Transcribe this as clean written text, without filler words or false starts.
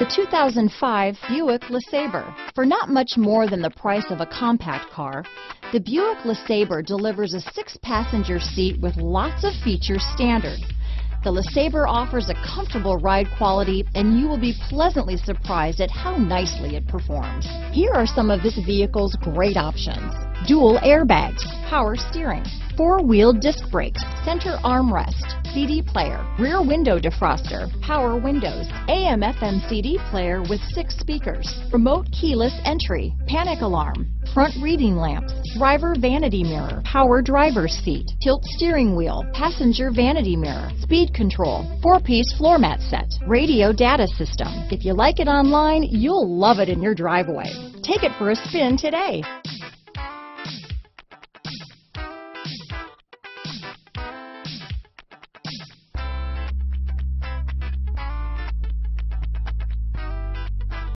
The 2005 Buick LeSabre. For not much more than the price of a compact car, the Buick LeSabre delivers a 6-passenger seat with lots of features standard. The LeSabre offers a comfortable ride quality, and you will be pleasantly surprised at how nicely it performs. Here are some of this vehicle's great options: dual airbags, power steering, 4-wheel disc brakes, center armrest, CD player, rear window defroster, power windows, AM/FM CD player with 6 speakers, remote keyless entry, panic alarm, front reading lamps, driver vanity mirror, power driver's seat, tilt steering wheel, passenger vanity mirror, speed control, 4-piece floor mat set, radio data system. If you like it online, you'll love it in your driveway. Take it for a spin today.